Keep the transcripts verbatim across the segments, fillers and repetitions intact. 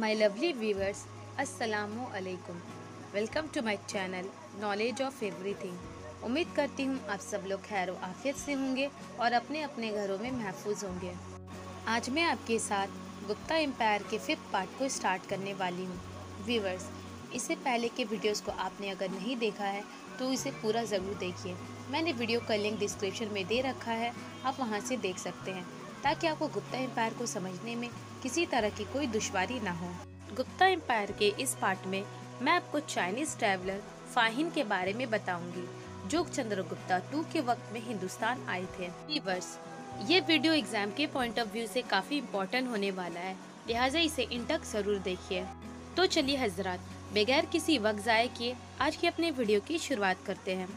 My lovely viewers, assalamu alaikum. Welcome to my channel Knowledge of Everything. उम्मीद करती हूँ आप सब लोग खैर व आफियत से होंगे और अपने अपने घरों में महफूज होंगे। आज मैं आपके साथ गुप्ता एम्पायर के फिफ्थ पार्ट को स्टार्ट करने वाली हूँ। व्यूवर्स, इससे पहले के वीडियोस को आपने अगर नहीं देखा है तो इसे पूरा ज़रूर देखिए। मैंने वीडियो का लिंक डिस्क्रिप्शन में दे रखा है, आप वहाँ से देख सकते हैं, ताकि आपको गुप्ता एम्पायर को समझने में किसी तरह की कोई दुश्वारी ना हो। गुप्ता एम्पायर के इस पार्ट में मैं आपको चाइनीज़ ट्रैवलर फाहिन के बारे में बताऊंगी, जो चंद्रगुप्ता टू के वक्त में हिंदुस्तान आए थे। व्यूअर्स, ये वीडियो एग्जाम के पॉइंट ऑफ व्यू से काफ़ी इम्पोर्टेंट होने वाला है, लिहाजा इसे इन तक ज़रूर देखिए। तो चलिए हजरात, बगैर किसी वक्त ज़ाया किए आज की अपने वीडियो की शुरुआत करते हैं।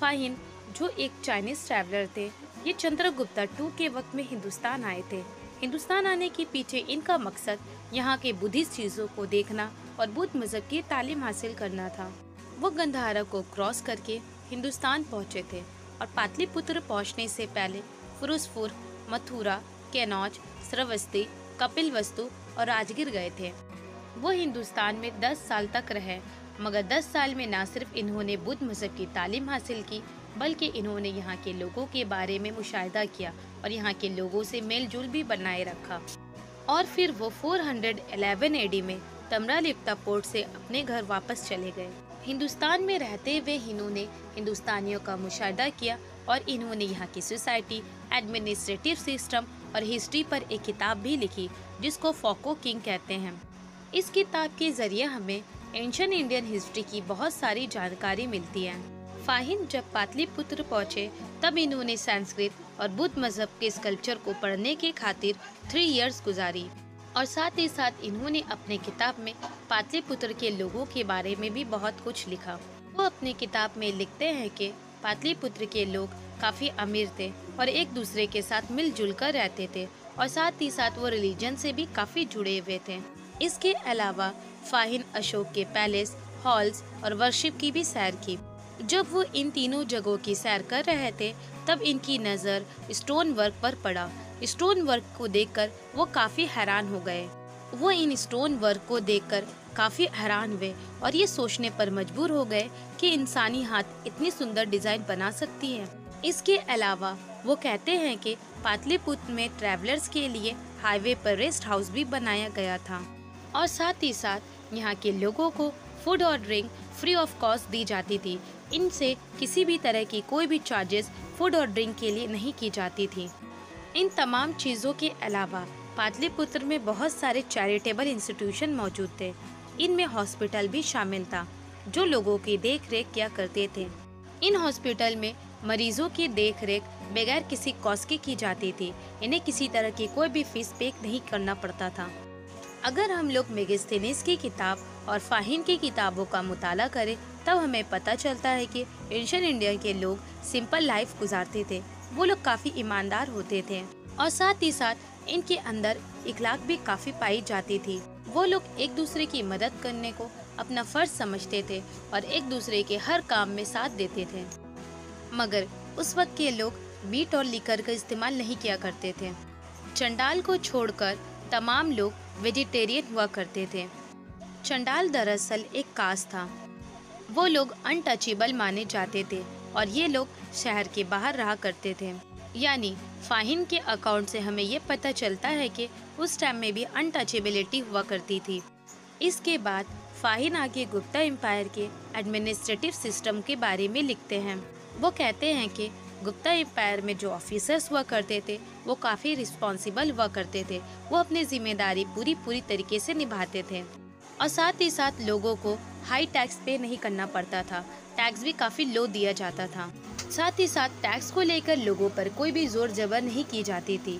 फाहिन, जो एक चाइनीज़ ट्रैवलर थे, ये चंद्रगुप्ता टू के वक्त में हिंदुस्तान आए थे। हिंदुस्तान आने के पीछे इनका मकसद यहाँ के बुद्धिस्ट चीज़ों को देखना और बुद्ध मज़हब की तालीम हासिल करना था। वो गंधारा को क्रॉस करके हिंदुस्तान पहुँचे थे और पाटलिपुत्र पहुँचने से पहले फुरुस्पुर, मथुरा, कनौज, श्रवस्ती, कपिलवस्तु और राजगिर गए थे। वो हिंदुस्तान में दस साल तक रहे, मगर दस साल में ना सिर्फ इन्होंने बुद्ध मज़हब की तालीम हासिल की, बल्कि इन्होंने यहाँ के लोगों के बारे में मुशाहिदा किया और यहाँ के लोगों से मेल जुल भी बनाए रखा। और फिर वो चार सौ ग्यारह ए डी में तमरालिप्ता पोर्ट से अपने घर वापस चले गए। हिंदुस्तान में रहते हुए इन्होंने हिंदुस्तानियों का मुशाहिदा किया और इन्होंने यहाँ की सोसाइटी, एडमिनिस्ट्रेटिव सिस्टम और हिस्ट्री पर एक किताब भी लिखी, जिसको फौको किंग कहते हैं। इस किताब के जरिए हमें एंशिएंट इंडियन हिस्ट्री की बहुत सारी जानकारी मिलती है। फाहिन जब पाटलिपुत्र पहुँचे तब इन्होंने संस्कृत और बुद्ध मजहब के स्कल्पचर को पढ़ने के खातिर थ्री इयर्स गुजारी और साथ ही साथ इन्होंने अपने किताब में पाटलिपुत्र के लोगों के बारे में भी बहुत कुछ लिखा। वो अपने किताब में लिखते हैं कि पाटलिपुत्र के लोग काफ़ी अमीर थे और एक दूसरे के साथ मिलजुल कर रहते थे और साथ ही साथ वो रिलीजन से भी काफ़ी जुड़े हुए थे। इसके अलावा फाहिन अशोक के पैलेस, हॉल्स और वर्शिप की भी सैर की। जब वो इन तीनों जगहों की सैर कर रहे थे तब इनकी नज़र स्टोन वर्क पर पड़ा। स्टोन वर्क को देखकर वो काफ़ी हैरान हो गए। वो इन स्टोन वर्क को देखकर काफ़ी हैरान हुए और ये सोचने पर मजबूर हो गए कि इंसानी हाथ इतनी सुंदर डिज़ाइन बना सकती है। इसके अलावा वो कहते हैं कि पाटलिपुत्र में ट्रैवलर्स के लिए हाईवे पर रेस्ट हाउस भी बनाया गया था और साथ ही साथ यहाँ के लोगों को फूड और ड्रिंक फ्री ऑफ कॉस्ट दी जाती थी। इनसे किसी भी तरह की कोई भी चार्जेस फूड और ड्रिंक के लिए नहीं की जाती थी। इन तमाम चीज़ों के अलावा पाटलिपुत्र में बहुत सारे चैरिटेबल इंस्टीट्यूशन मौजूद थे। इनमें हॉस्पिटल भी शामिल था, जो लोगों की देखरेख किया करते थे। इन हॉस्पिटल में मरीजों की देखरेख बगैर किसी कॉस्ट की की जाती थी। इन्हें किसी तरह की कोई भी फीस पे नहीं करना पड़ता था। अगर हम लोग मेगस्थेनेस की किताब और फाहिन की किताबों का मुताला करें तब हमें पता चलता है कि एंशिएंट इंडिया के लोग सिंपल लाइफ गुजारते थे। वो लोग काफ़ी ईमानदार होते थे और साथ ही साथ इनके अंदर इखलाक भी काफ़ी पाई जाती थी। वो लोग एक दूसरे की मदद करने को अपना फ़र्ज समझते थे और एक दूसरे के हर काम में साथ देते थे। मगर उस वक्त के लोग मीट और लिकर का इस्तेमाल नहीं किया करते थे। चंडाल को छोड़कर तमाम लोग वेजिटेरियन हुआ करते थे। चंडाल दरअसल एक कास्ट था। वो लोग अनटचेबल माने जाते थे और ये लोग शहर के बाहर रहा करते थे। यानी फाहिन के अकाउंट से हमें ये पता चलता है कि उस टाइम में भी अनटचेबिलिटी हुआ करती थी। इसके बाद फाहिन आगे गुप्ता एम्पायर के एडमिनिस्ट्रेटिव सिस्टम के बारे में लिखते हैं। वो कहते हैं कि गुप्ता एम्पायर में जो ऑफिसर्स हुआ करते थे वो काफ़ी रिस्पॉन्सिबल हुआ करते थे। वो अपनी जिम्मेदारी पूरी पूरी तरीके से निभाते थे और साथ ही साथ लोगों को हाई टैक्स पे नहीं करना पड़ता था। टैक्स भी काफ़ी लो दिया जाता था। साथ ही साथ टैक्स को लेकर लोगों पर कोई भी जोर जबर नहीं की जाती थी।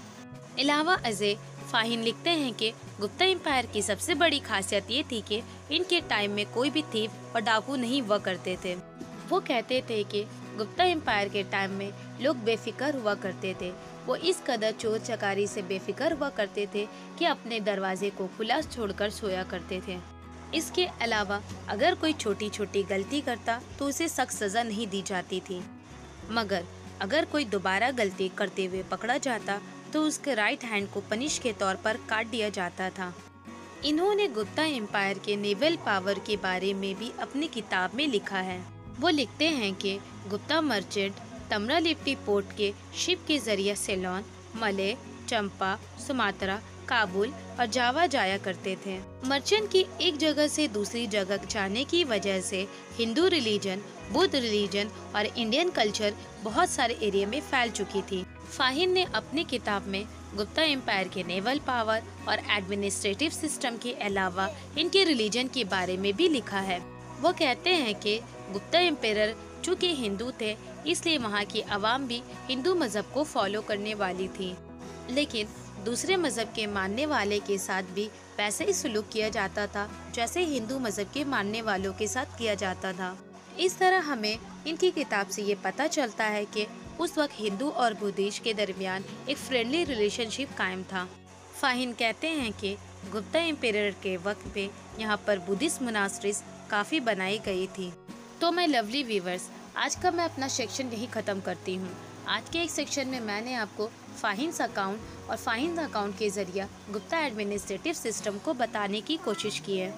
अलावा अजय फाहिन लिखते हैं कि गुप्ता एम्पायर की सबसे बड़ी खासियत ये थी कि इनके टाइम में कोई भी थीव और डाकू नहीं हुआ करते थे। वो कहते थे कि गुप्ता एम्पायर के टाइम में लोग बेफिक्र हुआ करते थे। वो इस कदर चोर चकारी से बेफिक्र हुआ करते थे कि अपने दरवाजे को खुला छोड़कर सोया करते थे। इसके अलावा अगर कोई छोटी छोटी गलती करता तो उसे सख्त सज़ा नहीं दी जाती थी। मगर अगर कोई दोबारा गलती करते हुए पकड़ा जाता तो उसके राइट हैंड को पनिश के तौर पर काट दिया जाता था। इन्होंने गुप्ता एम्पायर के नेवल पावर के बारे में भी अपनी किताब में लिखा है। वो लिखते हैं कि गुप्ता मर्चेंट तम्रलिप्टी पोर्ट के शिप के जरिए सेलॉन, मले, चंपा, सुमात्रा, काबुल और जावा जाया करते थे। मर्चेंट की एक जगह से दूसरी जगह जाने की वजह से हिंदू रिलीजन, बुद्ध रिलीजन और इंडियन कल्चर बहुत सारे एरिया में फैल चुकी थी। फाहिन ने अपनी किताब में गुप्ता एम्पायर के नेवल पावर और एडमिनिस्ट्रेटिव सिस्टम के अलावा इनके रिलीजन के बारे में भी लिखा है। वो कहते हैं कि गुप्ता एम्पायर चूँकि हिंदू थे इसलिए वहाँ की आवाम भी हिंदू मजहब को फॉलो करने वाली थी, लेकिन दूसरे मजहब के मानने वाले के साथ भी वैसे ही सलूक किया जाता था जैसे हिंदू मजहब के मानने वालों के साथ किया जाता था। इस तरह हमें इनकी किताब से ये पता चलता है कि उस वक्त हिंदू और बुद्धिस्ट के दरमियान एक फ्रेंडली रिलेशनशिप कायम था। फाहिन कहते हैं कि गुप्ता एम्पायर के वक्त में यहाँ पर बुद्धिस्ट मोनास्ट्रीज काफ़ी बनाई गई थी। तो मैं लवली व्यूवर्स, आज का मैं अपना सेक्शन यही ख़त्म करती हूँ। आज के एक सेक्शन में मैंने आपको फाहिम्स अकाउंट और फाहिम्स अकाउंट के जरिए गुप्ता एडमिनिस्ट्रेटिव सिस्टम को बताने की कोशिश की है।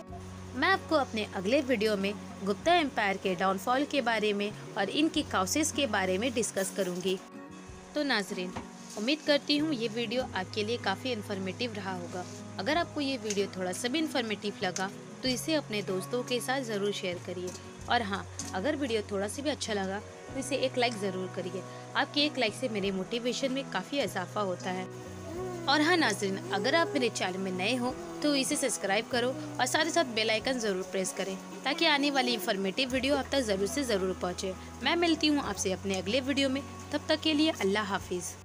मैं आपको अपने अगले वीडियो में गुप्ता एम्पायर के डाउनफॉल के बारे में और इनकी काउसेस के बारे में डिस्कस करूंगी। तो नाजरीन, उम्मीद करती हूँ ये वीडियो आपके लिए काफ़ी इन्फॉर्मेटिव रहा होगा। अगर आपको ये वीडियो थोड़ा सा भी इन्फॉर्मेटिव लगा तो इसे अपने दोस्तों के साथ ज़रूर शेयर करिए, और हाँ, अगर वीडियो थोड़ा सा भी अच्छा लगा तो इसे एक लाइक ज़रूर करिए। आपके एक लाइक से मेरे मोटिवेशन में काफ़ी इजाफा होता है। और हाँ नाजरीन, अगर आप मेरे चैनल में नए हो तो इसे सब्सक्राइब करो और साथ ही साथ बेल आइकन ज़रूर प्रेस करें ताकि आने वाली इन्फॉर्मेटिव वीडियो आप तक ज़रूर से ज़रूर पहुँचे। मैं मिलती हूँ आपसे अपने अगले वीडियो में, तब तक के लिए अल्लाह हाफिज़।